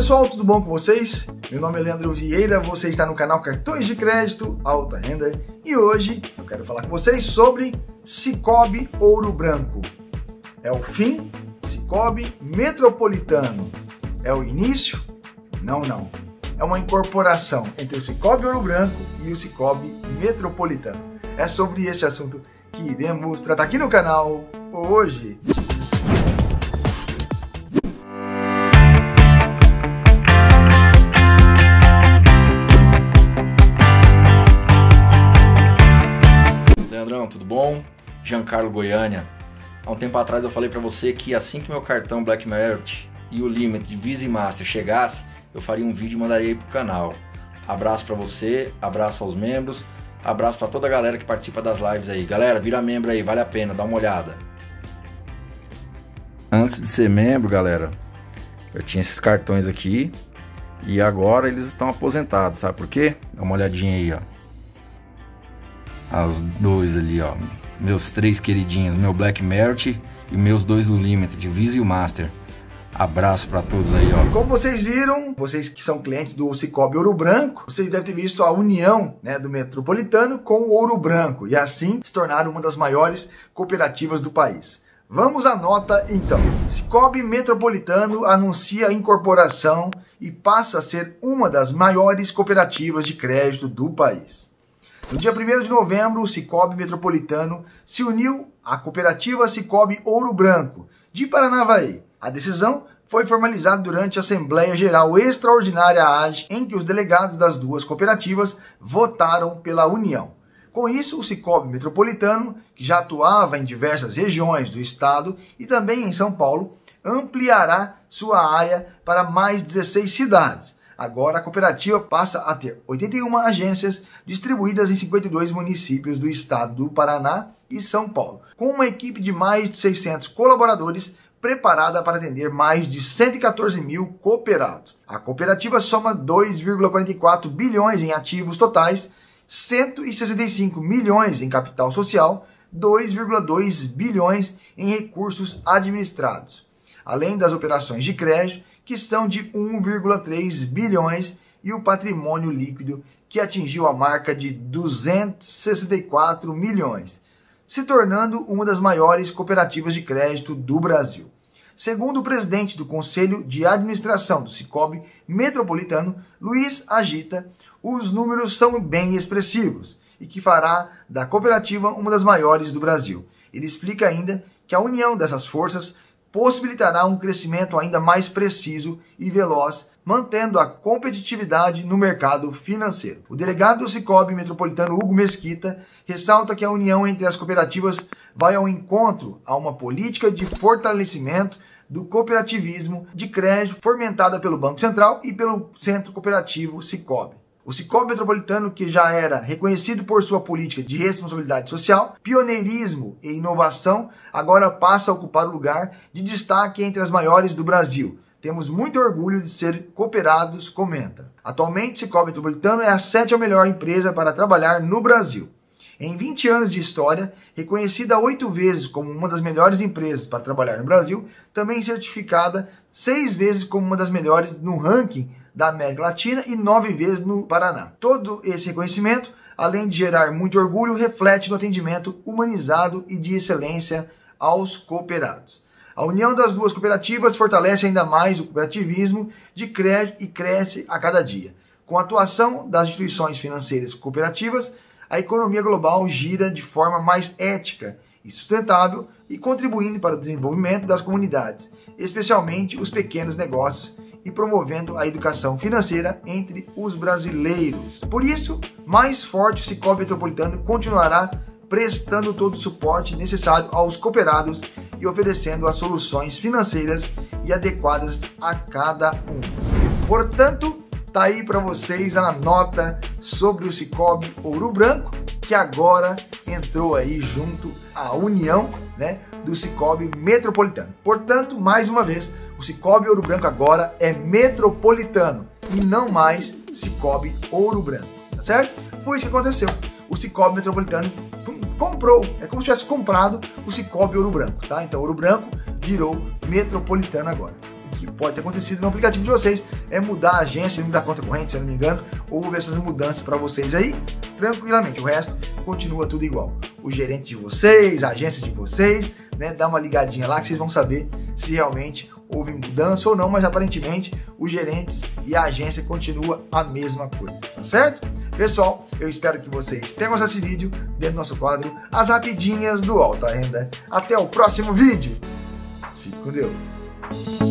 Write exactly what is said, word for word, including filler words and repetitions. pessoal, tudo bom com vocês? Meu nome é Leandro Vieira, você está no canal Cartões de Crédito Alta Renda e hoje eu quero falar com vocês sobre Sicoob Ouro Branco. É o fim? Sicoob Metropolitano. É o início? Não, não. É uma incorporação entre o Sicoob Ouro Branco e o Sicoob Metropolitano. É sobre este assunto que iremos tratar aqui no canal hoje. Leandrão, tudo bom? Giancarlo Goiânia. Há um tempo atrás eu falei para você que assim que meu cartão Black Merit e o Limit de Visa e Master chegasse, eu faria um vídeo e mandaria aí pro canal. Abraço para você, abraço aos membros, abraço para toda a galera que participa das lives aí. Galera, vira membro aí, vale a pena, dá uma olhada. Antes de ser membro, galera, eu tinha esses cartões aqui e agora eles estão aposentados, sabe por quê? Dá uma olhadinha aí, ó. As dois ali, ó. Meus três queridinhos, meu Black Merit e meus dois do Limit, de Visa e o Master. Abraço para todos aí, ó. Como vocês viram, vocês que são clientes do Sicoob Ouro Branco, vocês devem ter visto a união, né, do Metropolitano com o Ouro Branco e assim se tornaram uma das maiores cooperativas do país. Vamos à nota então. Sicoob Metropolitano anuncia a incorporação e passa a ser uma das maiores cooperativas de crédito do país. No dia primeiro de novembro, o Sicoob Metropolitano se uniu à cooperativa Sicoob Ouro Branco de Paranavaí. A decisão foi formalizada durante a Assembleia Geral Extraordinária A G E, em que os delegados das duas cooperativas votaram pela união. Com isso, o Sicoob Metropolitano, que já atuava em diversas regiões do estado e também em São Paulo, ampliará sua área para mais dezesseis cidades. Agora a cooperativa passa a ter oitenta e uma agências distribuídas em cinquenta e dois municípios do estado do Paraná e São Paulo, com uma equipe de mais de seiscentos colaboradores preparada para atender mais de cento e quatorze mil cooperados. A cooperativa soma dois vírgula quarenta e quatro bilhões em ativos totais, cento e sessenta e cinco milhões em capital social, dois vírgula dois bilhões em recursos administrados, além das operações de crédito, que são de um vírgula três bilhões, e o patrimônio líquido, que atingiu a marca de duzentos e sessenta e quatro milhões. Se tornando uma das maiores cooperativas de crédito do Brasil. Segundo o presidente do Conselho de Administração do Sicoob Metropolitano, Luiz Agita, os números são bem expressivos e que fará da cooperativa uma das maiores do Brasil. Ele explica ainda que a união dessas forças possibilitará um crescimento ainda mais preciso e veloz, mantendo a competitividade no mercado financeiro. O delegado do Sicoob Metropolitano, Hugo Mesquita, ressalta que a união entre as cooperativas vai ao encontro a uma política de fortalecimento do cooperativismo de crédito fomentada pelo Banco Central e pelo Centro Cooperativo Cicobi. O Sicoob Metropolitano, que já era reconhecido por sua política de responsabilidade social, pioneirismo e inovação, agora passa a ocupar o lugar de destaque entre as maiores do Brasil. Temos muito orgulho de ser cooperados, comenta. Atualmente, Sicoob Metropolitano é a sétima melhor empresa para trabalhar no Brasil. Em vinte anos de história, reconhecida oito vezes como uma das melhores empresas para trabalhar no Brasil, também certificada seis vezes como uma das melhores no ranking da América Latina e nove vezes no Paraná. Todo esse reconhecimento, além de gerar muito orgulho, reflete no atendimento humanizado e de excelência aos cooperados. A união das duas cooperativas fortalece ainda mais o cooperativismo de crédito e cresce a cada dia. Com a atuação das instituições financeiras cooperativas, a economia global gira de forma mais ética e sustentável e contribuindo para o desenvolvimento das comunidades, especialmente os pequenos negócios, e promovendo a educação financeira entre os brasileiros. Por isso, mais forte o Sicoob Metropolitano continuará prestando todo o suporte necessário aos cooperados e oferecendo as soluções financeiras e adequadas a cada um. Portanto, tá aí para vocês a nota sobre o Sicoob Ouro Branco, que agora entrou aí junto à união, né, do Sicoob Metropolitano. Portanto, mais uma vez, o Sicoob Ouro Branco agora é Metropolitano e não mais Sicoob Ouro Branco, tá certo? Foi isso que aconteceu. O Sicoob Metropolitano comprou, é como se tivesse comprado o Sicoob Ouro Branco, tá? Então, Ouro Branco virou Metropolitano agora. que pode ter acontecido no aplicativo de vocês é mudar a agência, mudar a conta corrente, se eu não me engano, ou houve essas mudanças para vocês aí, tranquilamente. O resto continua tudo igual. O gerente de vocês, a agência de vocês, né? Dá uma ligadinha lá que vocês vão saber se realmente houve mudança ou não, mas aparentemente os gerentes e a agência continua a mesma coisa, tá certo? Pessoal, eu espero que vocês tenham gostado desse vídeo dentro do nosso quadro As Rapidinhas do Alta Renda. Até o próximo vídeo. Fique com Deus.